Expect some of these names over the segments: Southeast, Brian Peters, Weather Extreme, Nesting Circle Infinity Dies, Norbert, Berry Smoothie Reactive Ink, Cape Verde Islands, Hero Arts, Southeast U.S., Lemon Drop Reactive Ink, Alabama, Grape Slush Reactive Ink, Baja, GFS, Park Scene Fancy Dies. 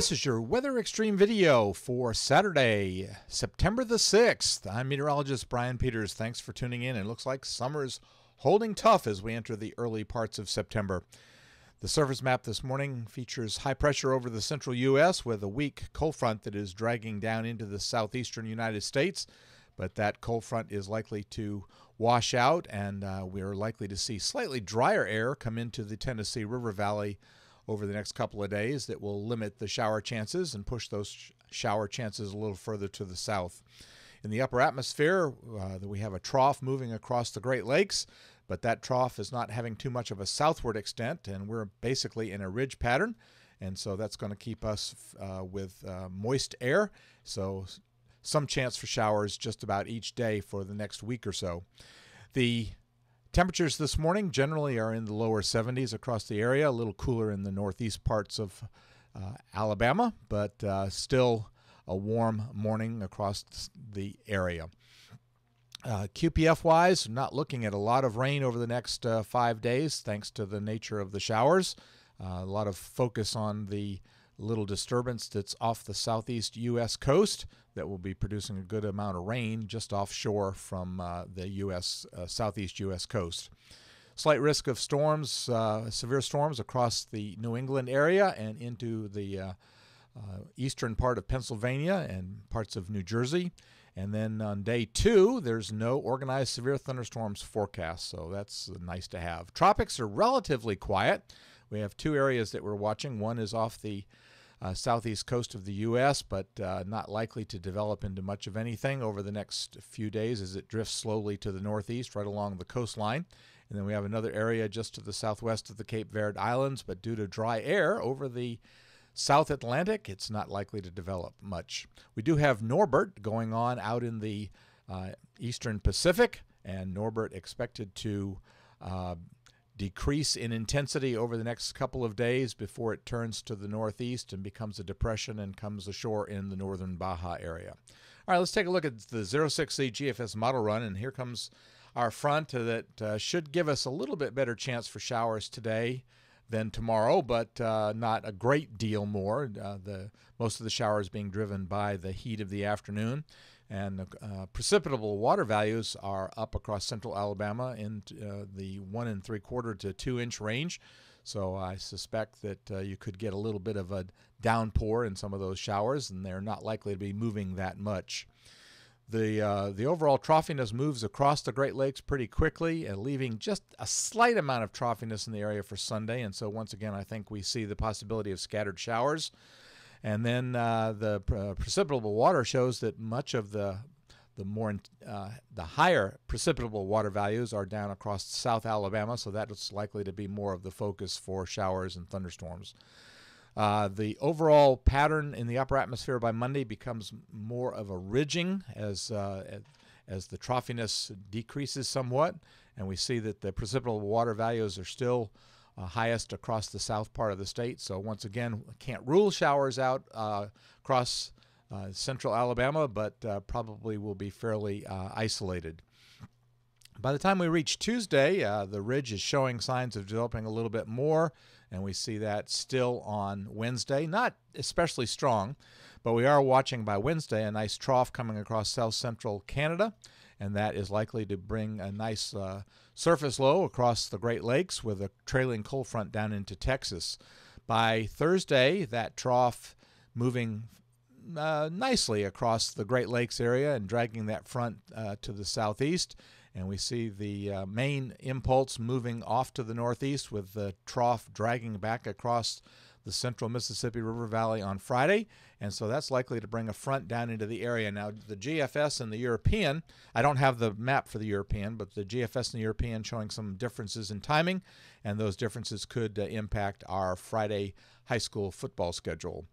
This is your Weather Extreme video for Saturday, September the 6th. I'm meteorologist Brian Peters. Thanks for tuning in. It looks like summer's holding tough as we enter the early parts of September. The surface map this morning features high pressure over the central U.S. with a weak cold front that is dragging down into the southeastern United States. But that cold front is likely to wash out, and we are likely to see slightly drier air come into the Tennessee River Valley over the next couple of days that will limit the shower chances and push those shower chances a little further to the south. In the upper atmosphere, we have a trough moving across the Great Lakes, but that trough is not having too much of a southward extent, and we're basically in a ridge pattern, and so that's going to keep us with moist air, so some chance for showers just about each day for the next week or so. The temperatures this morning generally are in the lower 70s across the area, a little cooler in the northeast parts of Alabama, but still a warm morning across the area. QPF-wise, not looking at a lot of rain over the next 5 days thanks to the nature of the showers. A lot of focus on the little disturbance that's off the southeast U.S. coast that will be producing a good amount of rain just offshore from the southeast U.S. coast. Slight risk of storms, severe storms across the New England area and into the eastern part of Pennsylvania and parts of New Jersey. And then on day two, there's no organized severe thunderstorms forecast, so that's nice to have. Tropics are relatively quiet. We have two areas that we're watching. One is off the southeast coast of the U.S., but not likely to develop into much of anything over the next few days as it drifts slowly to the northeast right along the coastline. And then we have another area just to the southwest of the Cape Verde Islands, but due to dry air over the South Atlantic, it's not likely to develop much. We do have Norbert going on out in the eastern Pacific, and Norbert expected to decrease in intensity over the next couple of days before it turns to the northeast and becomes a depression and comes ashore in the northern Baja area. All right, let's take a look at the 06C GFS model run, and here comes our front that should give us a little bit better chance for showers today than tomorrow, but not a great deal more. Most of the showers being driven by the heat of the afternoon. And precipitable water values are up across central Alabama in the 1 3/4 to 2 inch range. So I suspect that you could get a little bit of a downpour in some of those showers, and they're not likely to be moving that much. The overall troughiness moves across the Great Lakes pretty quickly, and leaving just a slight amount of troughiness in the area for Sunday. And so once again, I think we see the possibility of scattered showers. And then the precipitable water shows that much of the higher precipitable water values are down across South Alabama, so that's likely to be more of the focus for showers and thunderstorms. The overall pattern in the upper atmosphere by Monday becomes more of a ridging as the troughiness decreases somewhat, and we see that the precipitable water values are still highest across the south part of the state. So once again, can't rule showers out across central Alabama, but probably will be fairly isolated. By the time we reach Tuesday, the ridge is showing signs of developing a little bit more, and we see that still on Wednesday. Not especially strong, but we are watching by Wednesday a nice trough coming across south central Canada, and that is likely to bring a nice surface low across the Great Lakes with a trailing cold front down into Texas. By Thursday, that trough moving nicely across the Great Lakes area and dragging that front to the southeast. And we see the main impulse moving off to the northeast with the trough dragging back across the central Mississippi River Valley on Friday. And so that's likely to bring a front down into the area. Now, the GFS and the European, I don't have the map for the European, but the GFS and the European showing some differences in timing, and those differences could impact our Friday high school football schedule.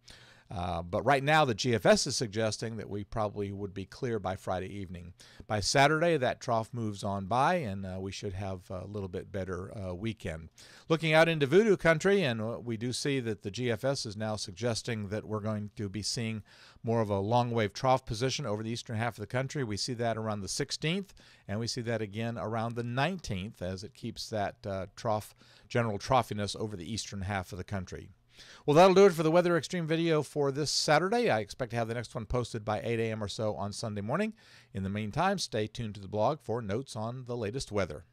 But right now, the GFS is suggesting that we probably would be clear by Friday evening. By Saturday, that trough moves on by, and we should have a little bit better weekend. Looking out into Voodoo country, and we do see that the GFS is now suggesting that we're going to be seeing more of a long-wave trough position over the eastern half of the country. We see that around the 16th, and we see that again around the 19th as it keeps that general troughiness over the eastern half of the country. Well, that'll do it for the Weather Extreme video for this Saturday. I expect to have the next one posted by 8 a.m. or so on Sunday morning. In the meantime, stay tuned to the blog for notes on the latest weather.